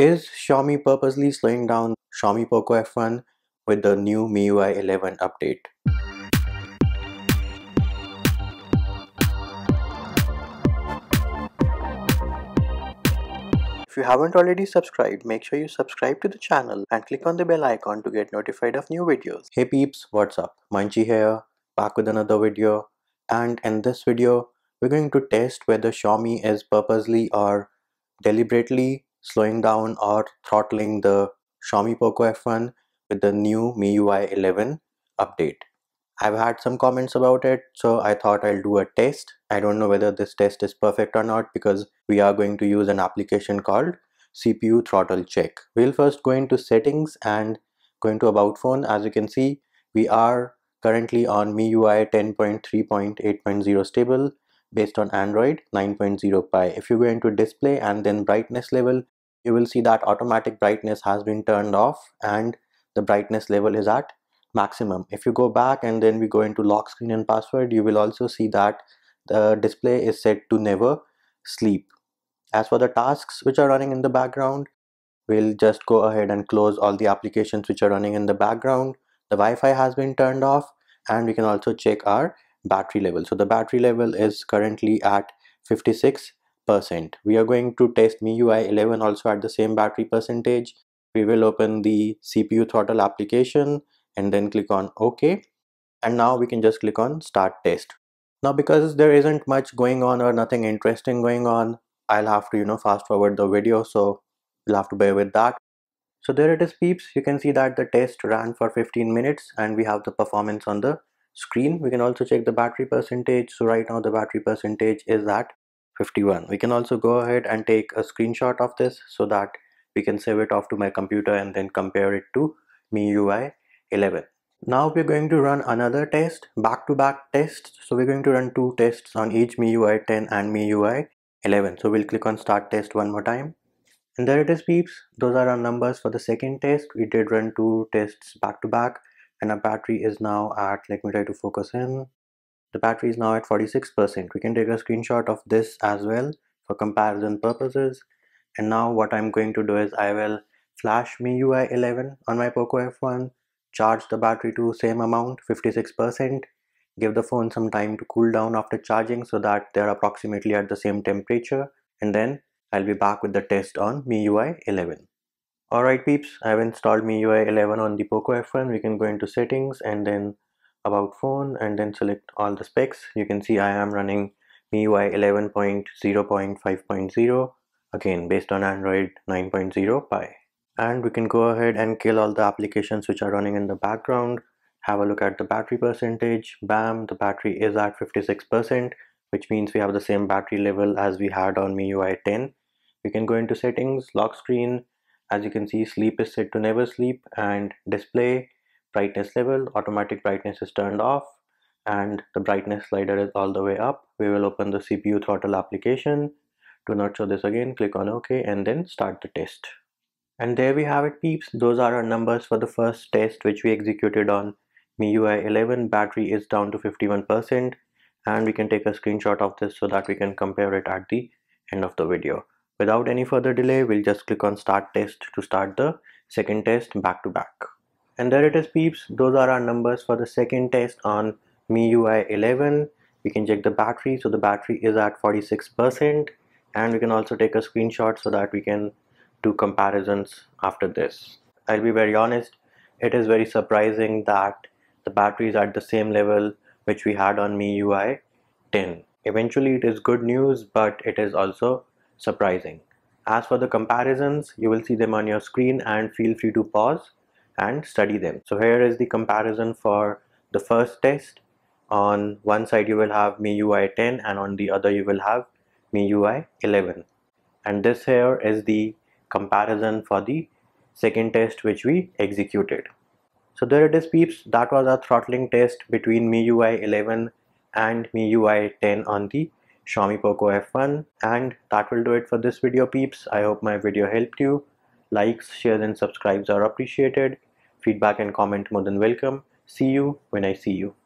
Is Xiaomi purposely slowing down Xiaomi Poco F1 with the new MIUI 11 update? If you haven't already subscribed, make sure you subscribe to the channel and click on the bell icon to get notified of new videos. Hey peeps, what's up? Manchi here, back with another video, and in this video we're going to test whether Xiaomi is purposely or deliberately slowing down or throttling the Xiaomi Poco F1 with the new MIUI 11 update. I've had some comments about it, so I thought I'll do a test. I don't know whether this test is perfect or not because we are going to use an application called CPU Throttle Check. We'll first go into settings and go into about phone. As you can see, we are currently on MIUI 10.3.8.0 stable based on Android 9.0 Pie. If you go into display and then brightness level, you will see that automatic brightness has been turned off and the brightness level is at maximum. If you go back and then we go into lock screen and password, you will also see that the display is set to never sleep. As for the tasks which are running in the background, we'll just go ahead and close all the applications which are running in the background. The Wi-Fi has been turned off and we can also check our battery level. So the battery level is currently at 56%. We are going to test MIUI 11 also at the same battery percentage. We will open the CPU Throttle application and then click on OK, and now we can just click on start test. Now because there isn't much going on or nothing interesting going on, I'll have to fast forward the video, so you'll have to bear with that. So there it is peeps, you can see that the test ran for 15 minutes and we have the performance on the screen. We can also check the battery percentage. So right now the battery percentage is at 51. We can also go ahead and take a screenshot of this so that we can save it off to my computer and then compare it to MIUI 11. Now we're going to run another test, back-to-back tests. So we're going to run two tests on each MIUI 10 and MIUI 11. So we'll click on start test one more time. And there it is peeps, those are our numbers for the second test. We did run two tests back-to-back and our battery is now at, let me try to focus in, the battery is now at 46%. We can take a screenshot of this as well for comparison purposes. And now what I'm going to do is I will flash MIUI 11 on my Poco F1, charge the battery to same amount, 56%, give the phone some time to cool down after charging so that they're approximately at the same temperature, and then I'll be back with the test on MIUI 11. Alright peeps, I've installed MIUI 11 on the Poco F1. We can go into settings and then about phone and then select all the specs. You can see I am running MIUI 11.0.5.0, again based on Android 9.0 Pie. And we can go ahead and kill all the applications which are running in the background. Have a look at the battery percentage. Bam, the battery is at 56%, which means we have the same battery level as we had on MIUI 10. We can go into settings, lock screen. As you can see, sleep is set to never sleep, and display, brightness level, automatic brightness is turned off and the brightness slider is all the way up. We will open the CPU Throttle application. Do not show this again, click on OK and then start the test. And there we have it peeps, those are our numbers for the first test which we executed on MIUI 11. Battery is down to 51% and we can take a screenshot of this so that we can compare it at the end of the video. Without any further delay, we'll just click on start test to start the second test back to back. And there it is peeps, those are our numbers for the second test on MIUI 11. We can check the battery, so the battery is at 46%, and we can also take a screenshot so that we can do comparisons after this. I'll be very honest, it is very surprising that the battery is at the same level which we had on MIUI 10. Eventually it is good news, but it is also surprising. As for the comparisons, you will see them on your screen and feel free to pause and study them. So here is the comparison for the first test. On one side you will have MIUI 10 and on the other you will have MIUI 11. And this here is the comparison for the second test which we executed. So there it is peeps, that was our throttling test between MIUI 11 and MIUI 10 on the Xiaomi Poco F1, and that will do it for this video peeps. I hope my video helped you. Likes, shares and subscribes are appreciated. Feedback and comment more than welcome. See you when I see you.